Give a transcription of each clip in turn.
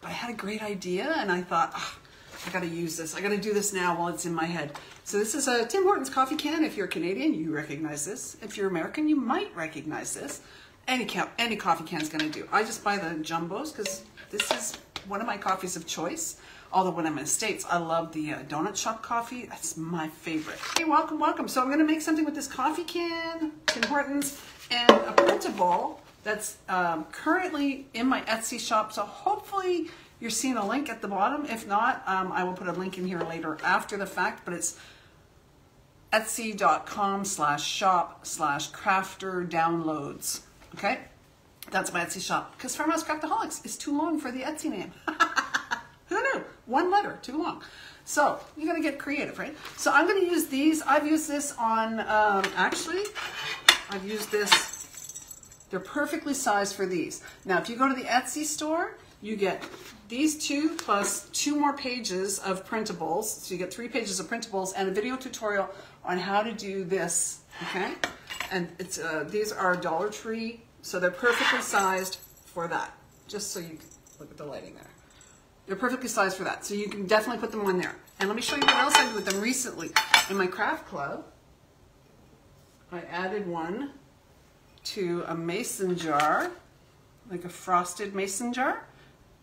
But I had a great idea and I thought, oh, I gotta use this. I gotta do this now while it's in my head. So this is a Tim Hortons coffee can. If you're Canadian, you recognize this. If you're American, you might recognize this. Any coffee can is gonna do. I just buy the jumbos because this is one of my coffees of choice. Although when I'm in the States, I love the Donut Shop coffee. That's my favorite. Hey, welcome, welcome. So I'm gonna make something with this coffee can, Tim Hortons, and a printable that's currently in my Etsy shop. So hopefully you're seeing a link at the bottom. If not, I will put a link in here later after the fact, but it's etsy.com/shop/crafter-downloads, okay? That's my Etsy shop, because Farmhouse Craftaholics is too long for the Etsy name. Who knew? One letter, too long. So you gotta get creative, right? So I'm gonna use these. I've used this on, actually, I've used this. They're perfectly sized for these. Now, if you go to the Etsy store, you get these two plus two more pages of printables. So you get 3 pages of printables and a video tutorial on how to do this, okay? And it's these are Dollar Tree, so they're perfectly sized for that. Just so you can look at the lighting there. They're perfectly sized for that, so you can definitely put them on there. And let me show you what else I did with them recently. In my craft club, I added one to a mason jar, like a frosted mason jar,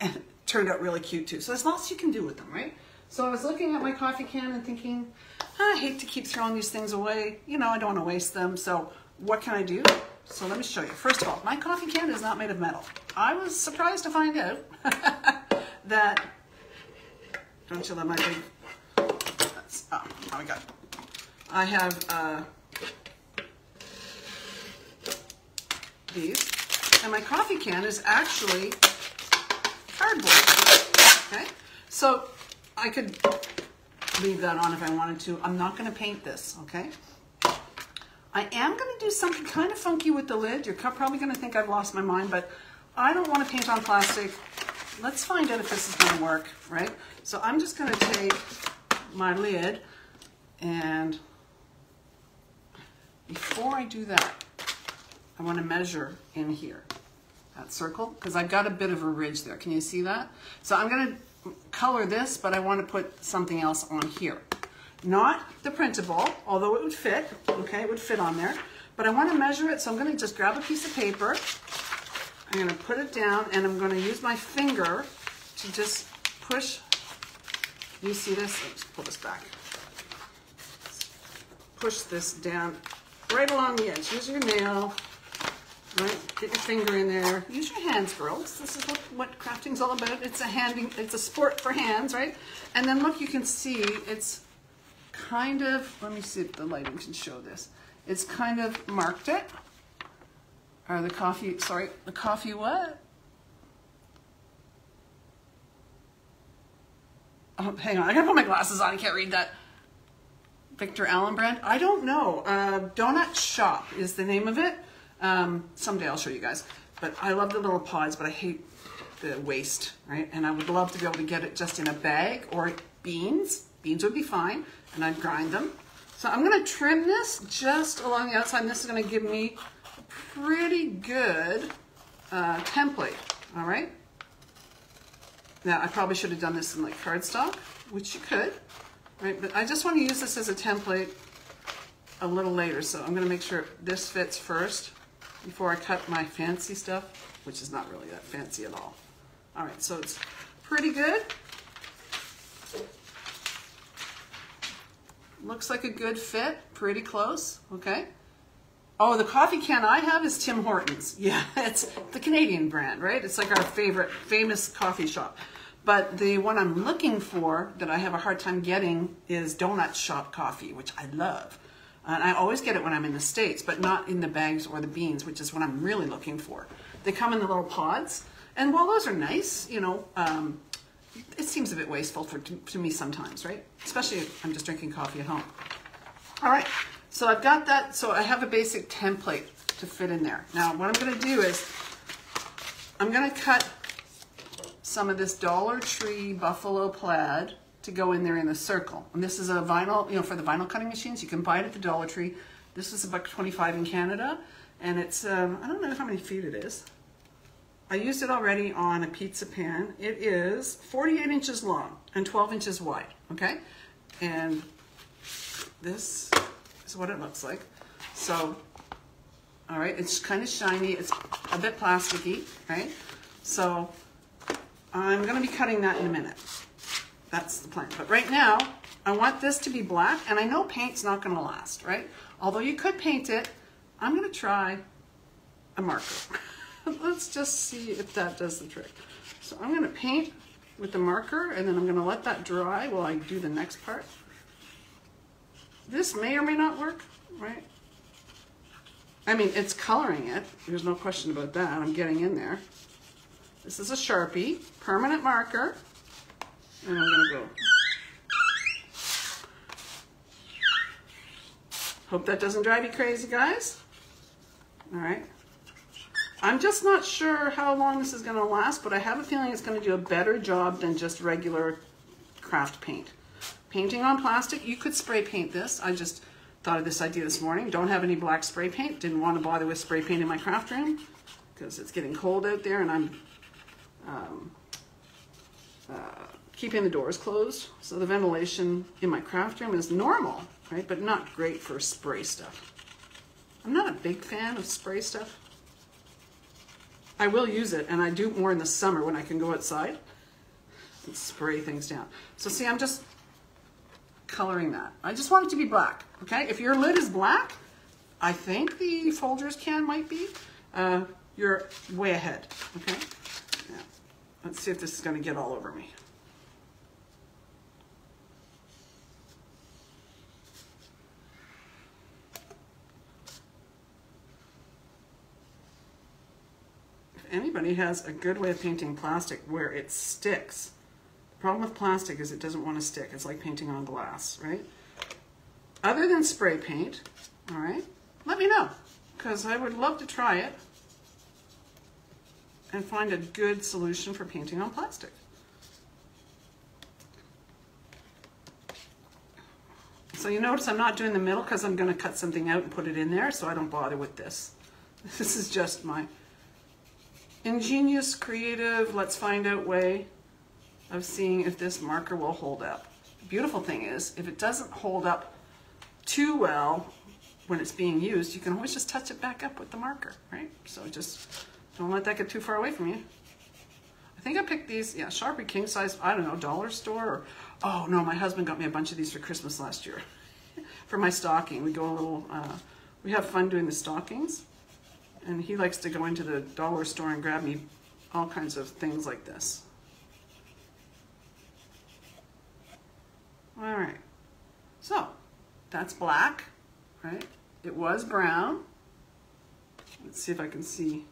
and it turned out really cute too. So there's lots you can do with them, right? So I was looking at my coffee can and thinking, I hate to keep throwing these things away. You know, I don't want to waste them, so what can I do? So let me show you. First of all, my coffee can is not made of metal. I was surprised to find out that, don't you love my big, that's, oh my God. I have, these, and my coffee can is actually cardboard, okay? So I could leave that on if I wanted to. I'm not gonna paint this, okay? I am gonna do something kind of funky with the lid. You're probably gonna think I've lost my mind, but I don't wanna paint on plastic. Let's find out if this is gonna work, right? So I'm just gonna take my lid, and before I do that, I want to measure in here, that circle, because I've got a bit of a ridge there. Can you see that? So I'm going to color this, but I want to put something else on here. Not the printable, although it would fit, okay, it would fit on there, but I want to measure it, so I'm going to just grab a piece of paper, I'm going to put it down, and I'm going to use my finger to just push, you see this, let's pull this back, push this down right along the edge, use your nail. Right, get your finger in there. Use your hands, girls. This is what crafting's all about. It's a handing, it's a sport for hands, right? And then look, you can see it's kind of, let me see if the lighting can show this. It's kind of marked it. Or the coffee, sorry, the coffee what? Oh, hang on, I gotta put my glasses on, I can't read that. Victor Allen brand? I don't know. Donut Shop is the name of it. Someday I'll show you guys, but I love the little pods, but I hate the waste, right? And I would love to be able to get it just in a bag or beans. Beans would be fine, and I'd grind them. So I'm gonna trim this just along the outside, and this is gonna give me a pretty good template, all right? Now, I probably should have done this in like cardstock, which you could, right? But I just wanna use this as a template a little later, so I'm gonna make sure this fits first before I cut my fancy stuff, which is not really that fancy at all. All right, so it's pretty good. Looks like a good fit, pretty close, okay? Oh, the coffee can I have is Tim Hortons. Yeah, it's the Canadian brand, right? It's like our favorite, famous coffee shop. But the one I'm looking for that I have a hard time getting is Donut Shop coffee, which I love. And I always get it when I'm in the States, but not in the bags or the beans, which is what I'm really looking for. They come in the little pods, and while those are nice, you know, it seems a bit wasteful to me sometimes, right? Especially if I'm just drinking coffee at home. All right, so I've got that, so I have a basic template to fit in there. Now, what I'm gonna do is, I'm gonna cut some of this Dollar Tree buffalo plaid to go in there in a circle. And this is a vinyl, you know, for the vinyl cutting machines. You can buy it at the Dollar Tree. This is $1.25 in Canada, and it's, I don't know how many feet it is. I used it already on a pizza pan. It is 48 inches long and 12 inches wide, okay? And this is what it looks like. So, all right, it's kind of shiny. It's a bit plasticky, right? So I'm gonna be cutting that in a minute. That's the plan. But right now, I want this to be black, and I know paint's not gonna last, right? Although you could paint it, I'm gonna try a marker. Let's just see if that does the trick. So I'm gonna paint with the marker, and then I'm gonna let that dry while I do the next part. This may or may not work, right? I mean, it's coloring it. There's no question about that. I'm getting in there. This is a Sharpie, permanent marker, and I'm gonna go. Hope that doesn't drive you crazy, guys. All right. I'm just not sure how long this is gonna last, but I have a feeling it's gonna do a better job than just regular craft paint. Painting on plastic, you could spray paint this. I just thought of this idea this morning. Don't have any black spray paint. Didn't want to bother with spray paint in my craft room because it's getting cold out there and I'm keeping the doors closed. So the ventilation in my craft room is normal, right? But not great for spray stuff. I'm not a big fan of spray stuff. I will use it, and I do more in the summer when I can go outside and spray things down. So see, I'm just coloring that. I just want it to be black, okay? If your lid is black, I think the Folgers can might be, you're way ahead, okay? Yeah. Let's see if this is gonna get all over me. Anybody has a good way of painting plastic where it sticks. The problem with plastic is it doesn't want to stick. It's like painting on glass, right? Other than spray paint, all right, let me know, because I would love to try it and find a good solution for painting on plastic. So you notice I'm not doing the middle because I'm going to cut something out and put it in there, so I don't bother with this. This is just my ingenious, creative, let's find out way of seeing if this marker will hold up. The beautiful thing is, if it doesn't hold up too well when it's being used, you can always just touch it back up with the marker, right? So just don't let that get too far away from you. I think I picked these, yeah, Sharpie king size, I don't know, dollar store, or, oh no, my husband got me a bunch of these for Christmas last year. For my stocking, we go a little, we have fun doing the stockings. And he likes to go into the dollar store and grab me all kinds of things like this. All right, so that's black, right? It was brown. Let's see if I can see.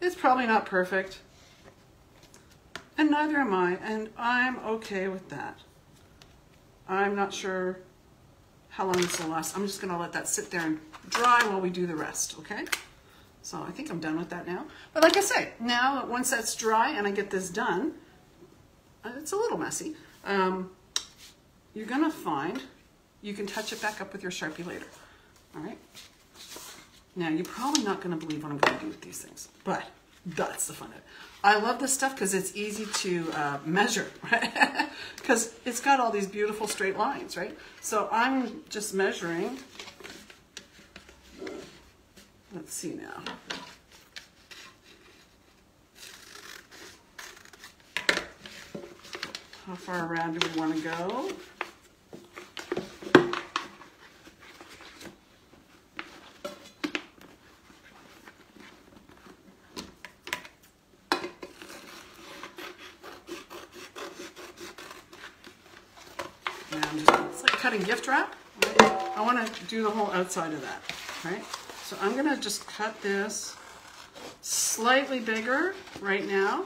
It's probably not perfect. And neither am I, and I'm okay with that. I'm not sure how long this will last. I'm just gonna let that sit there and dry while we do the rest, okay? So I think I'm done with that now. But like I say, now once that's dry and I get this done, it's a little messy. You're gonna find you can touch it back up with your Sharpie later, all right? Now you're probably not gonna believe what I'm gonna do with these things, but that's the fun of it. I love this stuff because it's easy to measure, right? Because it's got all these beautiful straight lines, right? So I'm just measuring. Let's see now. How far around do we want to go? And I'm just, it's like cutting gift wrap. I want to do the whole outside of that, right? So I'm gonna just cut this slightly bigger right now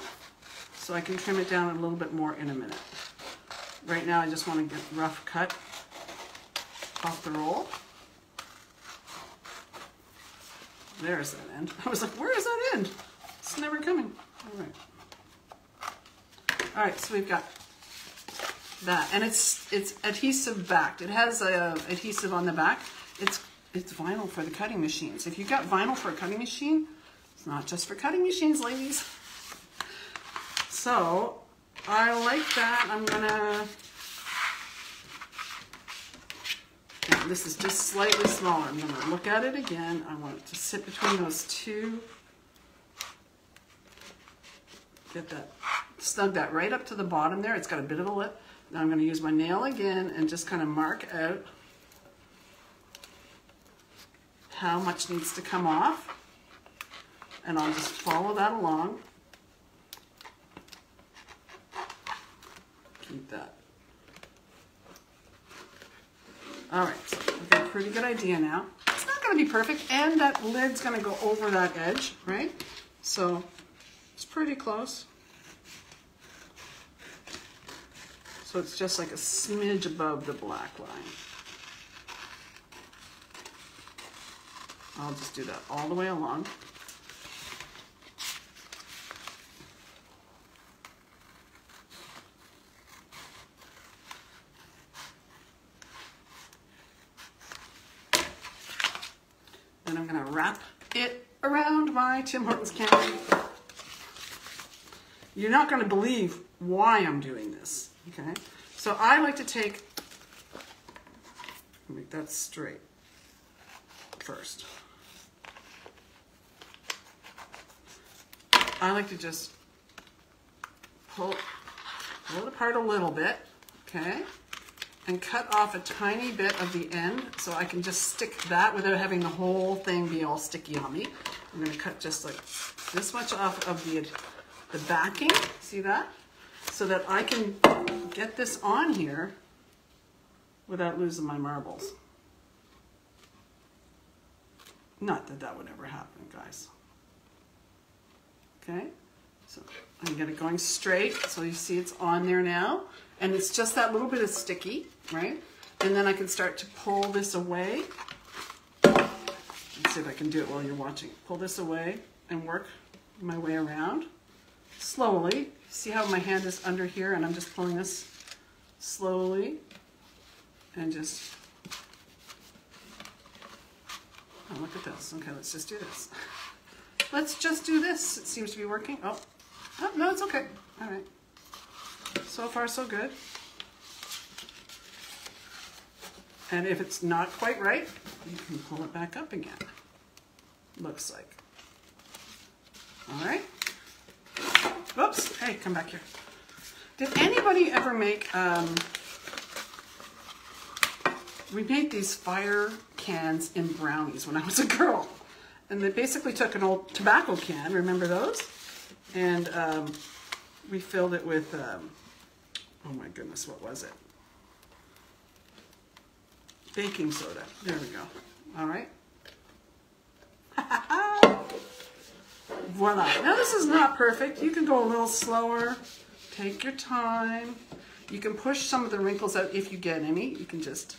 so I can trim it down a little bit more in a minute. Right now I just wanna get a rough cut off the roll. There's that end. I was like, where is that end? It's never coming. All right. All right, so we've got that. And it's adhesive backed. It has a adhesive on the back. It's vinyl for the cutting machines. If you've got vinyl for a cutting machine, It's not just for cutting machines, ladies. So I like that. I'm gonna, now this is just slightly smaller. I'm gonna look at it again. I want it to sit between those two. Get that, snug that right up to the bottom there. It's got a bit of a lip. Now I'm gonna use my nail again and just kind of mark out how much needs to come off, and I'll just follow that along. Keep that. All right, so I've got a pretty good idea now. It's not gonna be perfect, and that lid's gonna go over that edge, right? So it's pretty close. So it's just like a smidge above the black line. I'll just do that all the way along. Then I'm going to wrap it around my Tim Hortons candy. You're not going to believe why I'm doing this, okay? So I like to take, make that straight first. I like to just pull it apart a little bit, okay, and cut off a tiny bit of the end so I can just stick that without having the whole thing be all sticky on me. I'm going to cut just like this much off of the backing, see that? So that I can get this on here without losing my marbles. Not that that would ever happen, guys. Okay, so I'm gonna going straight, so you see it's on there now, and it's just that little bit of sticky, right? And then I can start to pull this away. Let's see if I can do it while you're watching. Pull this away and work my way around slowly. See how my hand is under here, and I'm just pulling this slowly and just, oh, look at this. Okay, let's just do this. Let's just do this. It seems to be working. Oh, oh no, it's okay. All right. So far, so good. And if it's not quite right, you can pull it back up again. Looks like. All right. Whoops. Hey, come back here. Did anybody ever make, we made these fire cans in brownies when I was a girl. And they basically took an old tobacco can, remember those? And we filled it with, oh my goodness, what was it? Baking soda, there we go, all right. Voila, now this is not perfect. You can go a little slower, take your time. You can push some of the wrinkles out if you get any. You can just,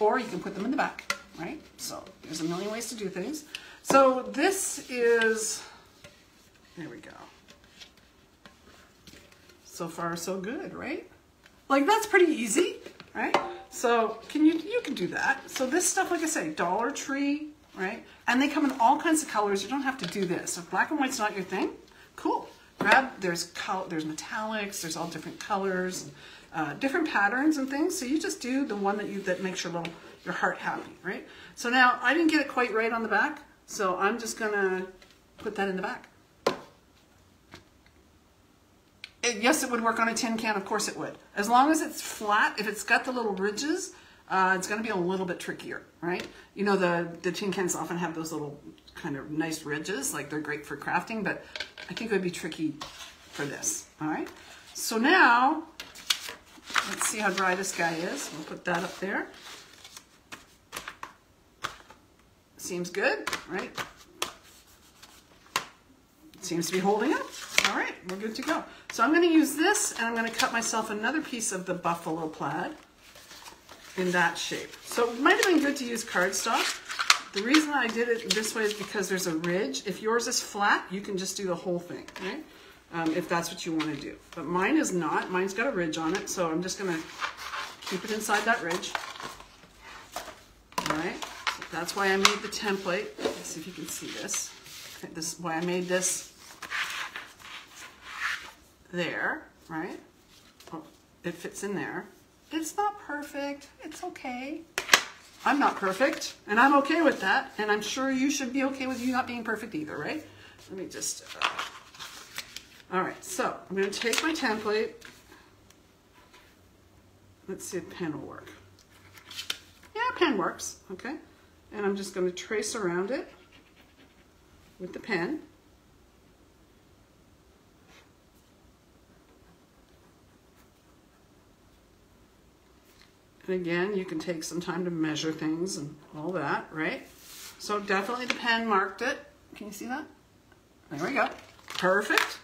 or you can put them in the back. Right? So there's a million ways to do things. So this is, there we go. So far so good, right? Like that's pretty easy, right? So can you can do that. So this stuff, like I say, Dollar Tree, right? And they come in all kinds of colors. You don't have to do this. If black and white's not your thing, cool. Grab, there's metallics, there's all different colors, and, different patterns and things. So you just do the one that that makes your little, your heart happy, right? So now I didn't get it quite right on the back, so I'm just gonna put that in the back. It, yes, it would work on a tin can, of course it would. As long as it's flat, if it's got the little ridges, it's gonna be a little bit trickier, right? You know, the tin cans often have those little kind of nice ridges, like they're great for crafting, but I think it would be tricky for this, all right? So now, let's see how dry this guy is. We'll put that up there. Seems good, right? Seems to be holding up. All right, we're good to go. So I'm going to use this, and I'm going to cut myself another piece of the buffalo plaid in that shape. So it might have been good to use cardstock. The reason I did it this way is because there's a ridge. If yours is flat, you can just do the whole thing, right? If that's what you want to do. But mine is not. Mine's got a ridge on it, so I'm just going to keep it inside that ridge. All right. That's why I made the template. Let's see if you can see this. This is why I made this there, right? Oh, it fits in there. It's not perfect. It's okay. I'm not perfect, and I'm okay with that, and I'm sure you should be okay with you not being perfect either, right? Let me just... all right, so I'm going to take my template. Let's see if pen will work. Yeah, pen works, okay? And I'm just going to trace around it with the pen. And again, you can take some time to measure things and all that, right? So definitely the pen marked it. Can you see that? There we go. Perfect.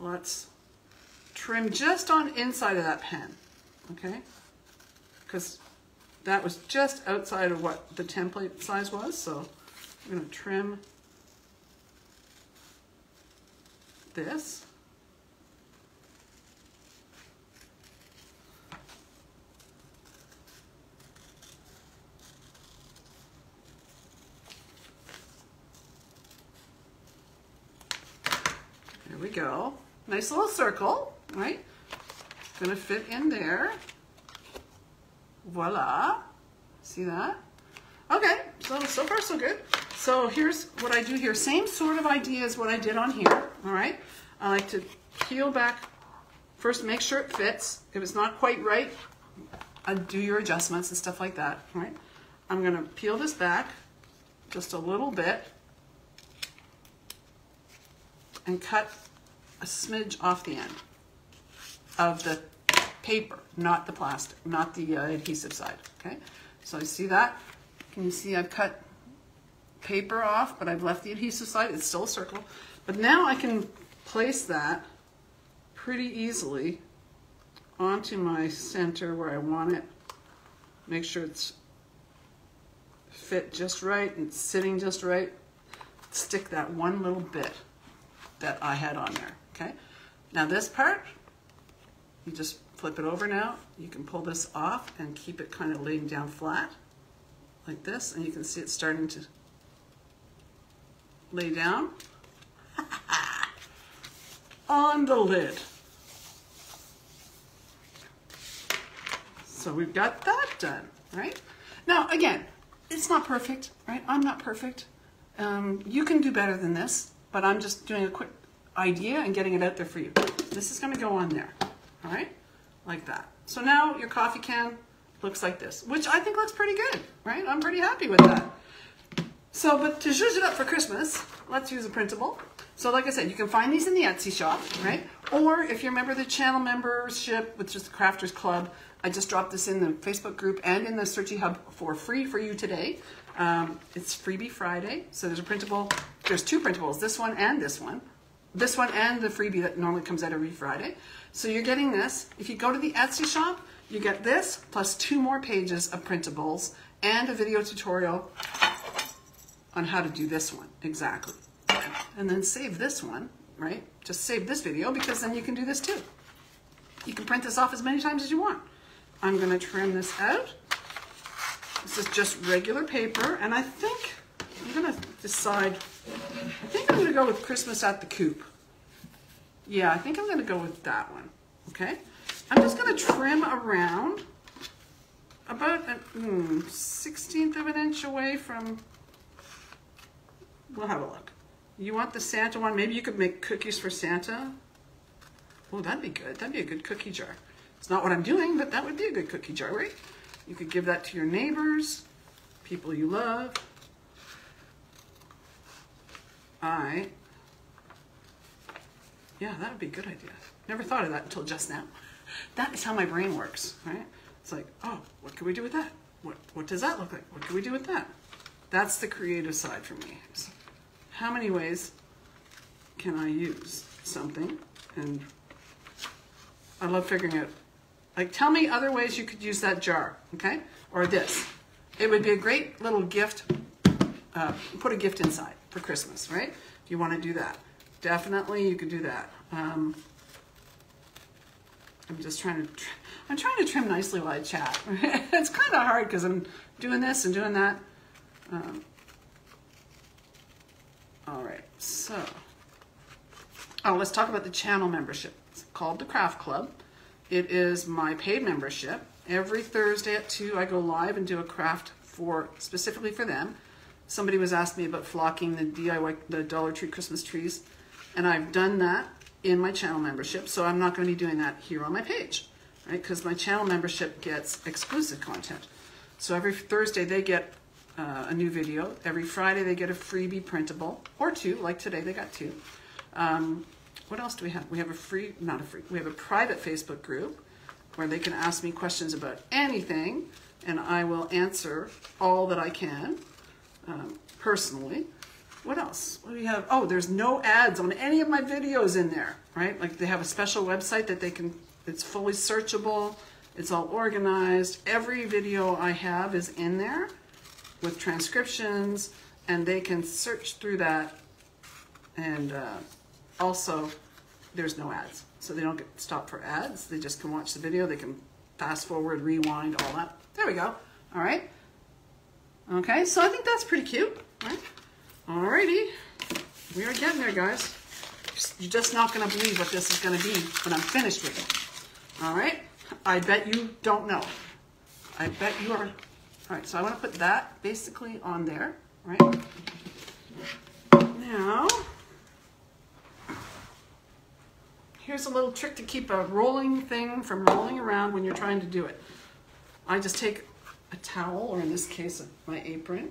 Let's trim just on inside of that pen, okay? Because that was just outside of what the template size was, so I'm going to trim this. There we go. Nice little circle, right? It's gonna fit in there. Voila. See that? Okay, so far so good. So here's what I do here. Same sort of idea as what I did on here, all right? I like to peel back. First, make sure it fits. If it's not quite right, do your adjustments and stuff like that, all right? I'm gonna peel this back just a little bit and cut a smidge off the end of the paper, not the plastic, not the adhesive side, okay? So I see that. Can you see I've cut paper off, but I've left the adhesive side. It's still a circle. But now I can place that pretty easily onto my center where I want it. Make sure it's fit just right and it's sitting just right. Stick that one little bit that I had on there, okay? Now this part, you just flip it over now. You can pull this off and keep it kind of laying down flat like this, and you can see it's starting to lay down on the lid. So we've got that done, right? Now again, it's not perfect, right? I'm not perfect. You can do better than this, but I'm just doing a quick idea and getting it out there for you. This is going to go on there, all right? Like that. So now your coffee can looks like this, which I think looks pretty good, right? I'm pretty happy with that. So, but to zhuzh it up for Christmas, let's use a printable. So like I said, you can find these in the Etsy shop, right? Or if you're a member of the channel membership, which is the Crafters Club, I just dropped this in the Facebook group and in the Searchy Hub for free for you today. It's Freebie Friday, so there's a printable. There's two printables, this one and this one. This one and the freebie that normally comes out every Friday. So you're getting this. If you go to the Etsy shop, you get this plus two more pages of printables and a video tutorial on how to do this one exactly. And then save this one, right? Just save this video because then you can do this too. You can print this off as many times as you want. I'm going to trim this out. This is just regular paper, and I think I'm going to decide, I think I'm going to go with Christmas at the Coop. Yeah, I think I'm going to go with that one, okay? I'm just going to trim around about a 16th of an inch away from, we'll have a look. You want the Santa one? Maybe you could make cookies for Santa. Oh, that'd be good. That'd be a good cookie jar. It's not what I'm doing, but that would be a good cookie jar, right? You could give that to your neighbors, people you love. Yeah, that would be a good idea. Never thought of that until just now. That is how my brain works, right? It's like, oh, what can we do with that? What does that look like? What can we do with that? That's the creative side for me. So how many ways can I use something? And I love figuring out, like, tell me other ways you could use that jar, okay? Or this. It would be a great little gift, put a gift inside for Christmas, right? If you want to do that. Definitely you could do that. I'm just trying to, I'm trying to trim nicely while I chat. It's kind of hard because I'm doing this and doing that. All right, so, oh, let's talk about the channel membership. It's called the Craft Club. It is my paid membership. Every Thursday at 2, I go live and do a craft for specifically for them. Somebody was asking me about flocking the DIY, the Dollar Tree Christmas trees, and I've done that in my channel membership, so I'm not going to be doing that here on my page, right? Because my channel membership gets exclusive content. So every Thursday they get a new video. Every Friday they get a freebie printable, or two, like today they got two. What else do we have? We have a free, not a free, we have a private Facebook group where they can ask me questions about anything, and I will answer all that I can personally. What else? What do we have? Oh, there's no ads on any of my videos in there, right? Like they have a special website that they can, it's fully searchable, it's all organized. Every video I have is in there with transcriptions, and they can search through that. And also, there's no ads. So they don't get stopped for ads. They just can watch the video. They can fast forward, rewind, all that. There we go. All right. Okay, so I think that's pretty cute, right? Alrighty, we are getting there, guys. You're just not going to believe what this is going to be when I'm finished with it. All right, I bet you don't know. I bet you are. All right, so I want to put that basically on there, right? Now, here's a little trick to keep a rolling thing from rolling around when you're trying to do it. I just take a towel, or in this case, my apron,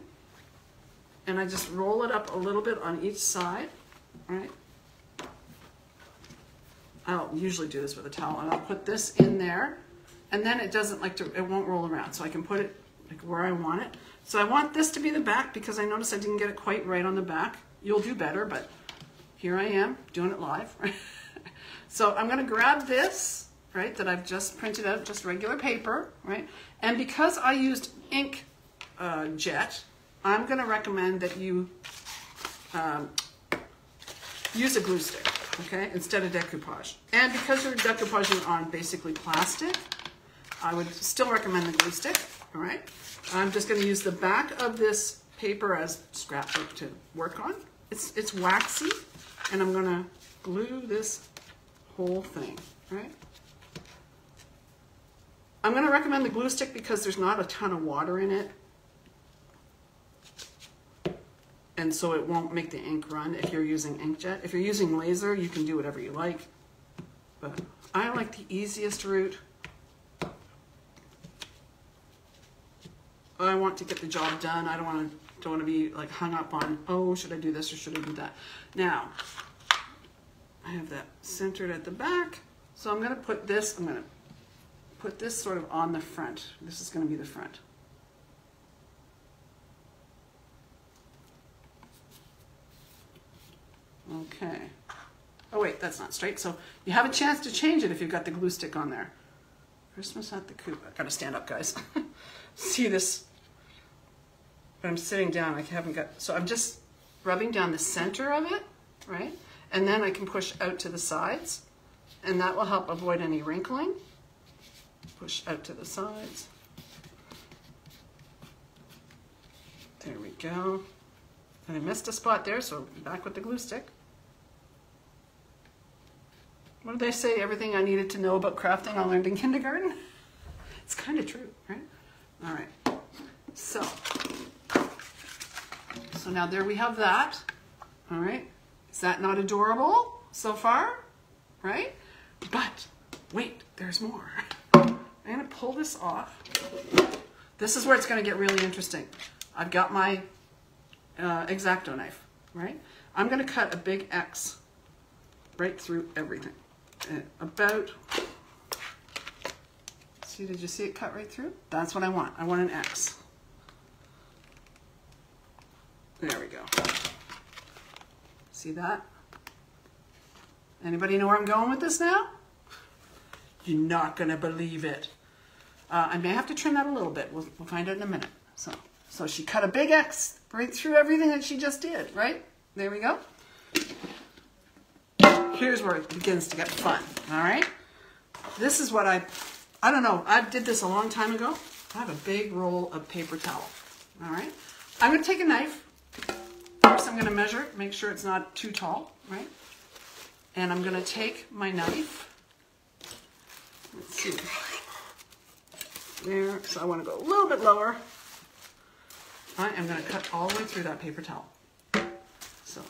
and I just roll it up a little bit on each side, right? I'll usually do this with a towel, and I'll put this in there, and then it doesn't like to, it won't roll around, so I can put it like where I want it. So I want this to be the back because I noticed I didn't get it quite right on the back. You'll do better, but here I am doing it live, right? So I'm gonna grab this, right, that I've just printed out, just regular paper, right? And because I used ink jet, I'm gonna recommend that you use a glue stick, okay, instead of decoupage. And because you're decoupaging on basically plastic, I would still recommend the glue stick, all right? I'm just gonna use the back of this paper as scrapbook to work on. It's waxy, and I'm gonna glue this whole thing, all right? I'm gonna recommend the glue stick because there's not a ton of water in it, and so it won't make the ink run if you're using inkjet. If you're using laser, you can do whatever you like, but I like the easiest route. I want to get the job done. I don't want to be like hung up on, oh, should I do this or should I do that? Now, I have that centered at the back, so I'm gonna put this sort of on the front. This is gonna be the front. Okay. Oh wait, that's not straight. So you have a chance to change it if you've got the glue stick on there. Christmas at the coop. I gotta stand up, guys. See this? I'm sitting down. I haven't got. So I'm just rubbing down the center of it, right? And then I can push out to the sides, and that will help avoid any wrinkling. Push out to the sides. There we go. And I missed a spot there, so back with the glue stick. What did they say? Everything I needed to know about crafting I learned in kindergarten? It's kind of true, right? All right. So now there we have that. All right. Is that not adorable so far? Right? But wait, there's more. I'm going to pull this off. This is where it's going to get really interesting. I've got my X-Acto knife, right? I'm going to cut a big X right through everything. And about, see, did you see it cut right through? That's what I want. I want an X. There we go. See that? Anybody know where I'm going with this now? You're not going to believe it. I may have to trim that a little bit. We'll find out in a minute. So she cut a big X right through everything that she just did, right? There we go. Here's where it begins to get fun, all right? This is what I don't know, I did this a long time ago. I have a big roll of paper towel, all right? I'm gonna take a knife, First I'm going to measure it, make sure it's not too tall, right? And I'm going to take my knife. Let's see. There, so I want to go a little bit lower. I am going to cut all the way through that paper towel. So,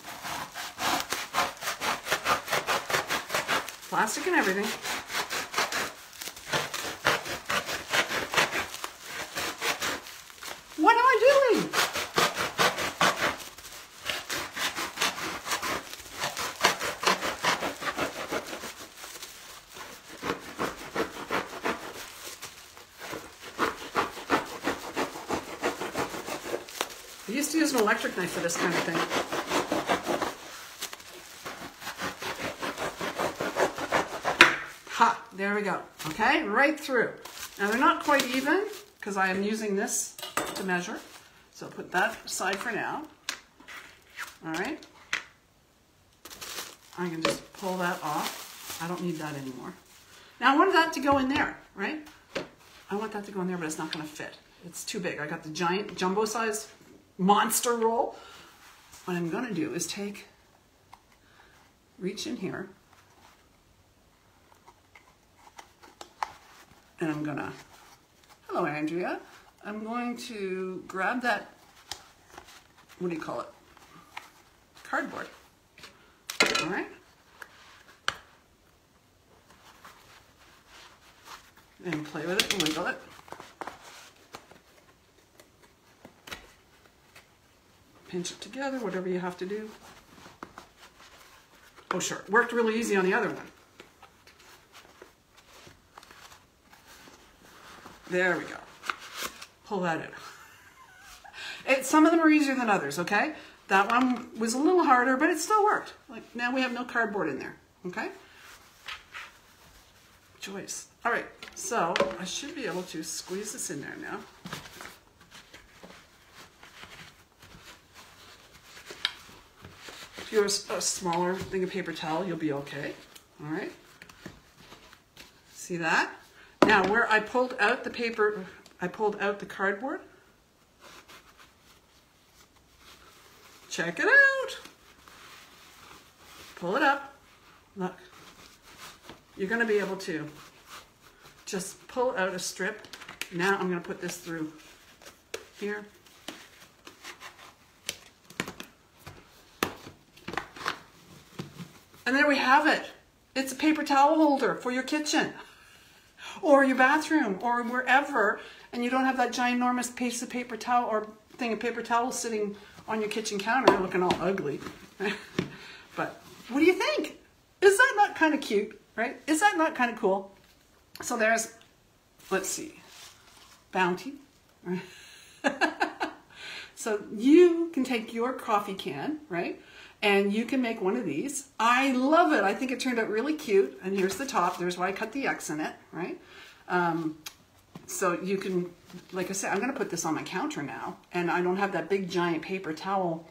plastic and everything. What am I doing? I used to use an electric knife for this kind of thing. Ha! There we go. Okay, right through. Now they're not quite even because I am using this to measure. So put that aside for now. All right. I can just pull that off. I don't need that anymore. Now I wanted that to go in there, right? I want that to go in there, but it's not going to fit. It's too big. I got the giant jumbo size monster roll. What I'm going to do is take, reach in here, and I'm going to, hello Andrea, I'm going to grab that, what do you call it, cardboard, all right, and play with it and wiggle it. Pinch it together, whatever you have to do. Oh, sure. Worked really easy on the other one. There we go. Pull that in. Some of them are easier than others, okay? That one was a little harder, but it still worked. Like, now we have no cardboard in there, okay? Choice. All right, so I should be able to squeeze this in there now. If you're a smaller thing of paper towel, you'll be okay. All right. See that? Now, where I pulled out the paper, I pulled out the cardboard. Check it out. Pull it up. Look. You're going to be able to just pull out a strip. Now I'm going to put this through here. And there we have it. It's a paper towel holder for your kitchen or your bathroom or wherever, and you don't have that ginormous piece of paper towel or thing of paper towel sitting on your kitchen counter looking all ugly. But what do you think? Is that not kind of cute, right? Is that not kind of cool? So there's, let's see, Bounty. So you can take your coffee can, right? And you can make one of these. I love it. I think it turned out really cute. And here's the top. There's why I cut the X in it, right? So you can, like I said, I'm going to put this on my counter now. And I don't have that big giant paper towel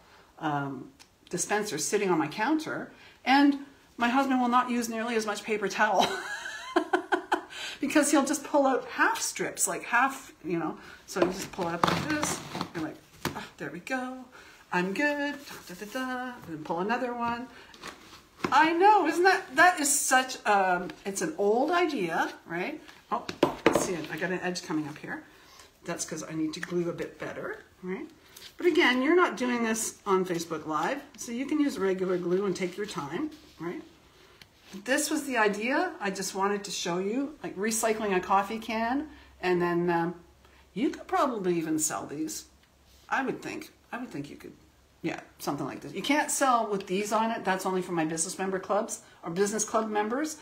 dispenser sitting on my counter. And my husband will not use nearly as much paper towel because he'll just pull out half strips, like half, you know. So you just pull it up like this. You're like, oh, there we go. I'm good, da, da, da, da, and pull another one. I know, isn't that is such, it's an old idea, right? Oh, let's see, I got an edge coming up here. That's because I need to glue a bit better, right? But again, you're not doing this on Facebook Live, so you can use regular glue and take your time, right? This was the idea. I just wanted to show you, like recycling a coffee can, and then you could probably even sell these, I would think. You could, yeah, something like this. You can't sell with these on it. That's only for my business member clubs or business club members.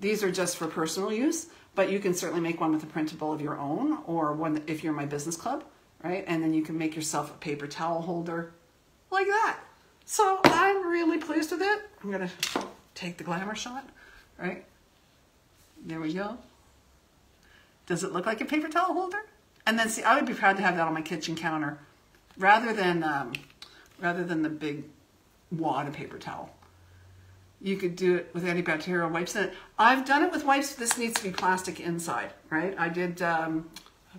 These are just for personal use, but you can certainly make one with a printable of your own or one if you're my business club, right? And then you can make yourself a paper towel holder like that. So I'm really pleased with it. I'm going to take the glamour shot, right? There we go. Does it look like a paper towel holder? And then see, I would be proud to have that on my kitchen counter. Rather than the big wad of paper towel. You could do it with antibacterial wipes in it. I've done it with wipes. This needs to be plastic inside, right? I did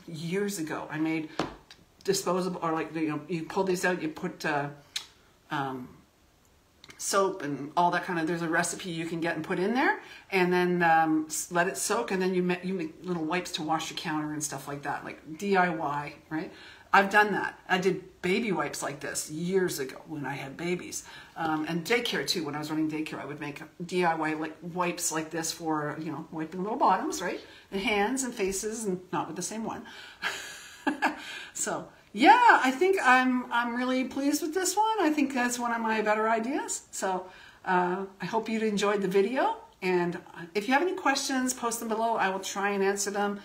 years ago. I made disposable, or like, you know, you pull these out, you put soap and all that kind of, there's a recipe you can get and put in there, and then let it soak, and then you make little wipes to wash your counter and stuff like that, like DIY, right? I've done that. I did baby wipes like this years ago when I had babies. And daycare too, when I was running daycare, I would make DIY like wipes like this for, you know, wiping little bottoms, right? And hands and faces, and not with the same one. So yeah, I think I'm really pleased with this one. I think that's one of my better ideas. So I hope you enjoyed the video. And if you have any questions, post them below. I will try and answer them.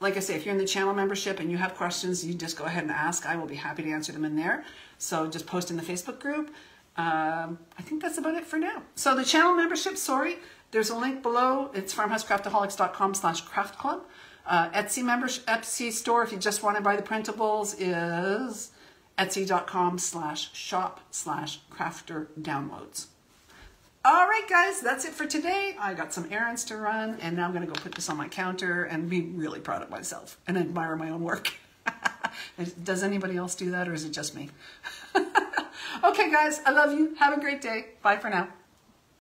Like I say, if you're in the channel membership and you have questions, you just go ahead and ask. I will be happy to answer them in there. So just post in the Facebook group. I think that's about it for now. So the channel membership, sorry, there's a link below. It's farmhousecraftaholics.com/craft club. Etsy membership, Etsy store, if you just want to buy the printables, is etsy.com/shop/crafterdownloads. All right, guys, that's it for today. I got some errands to run, and now I'm going to go put this on my counter and be really proud of myself and admire my own work. Does anybody else do that, or is it just me? Okay, guys, I love you. Have a great day. Bye for now.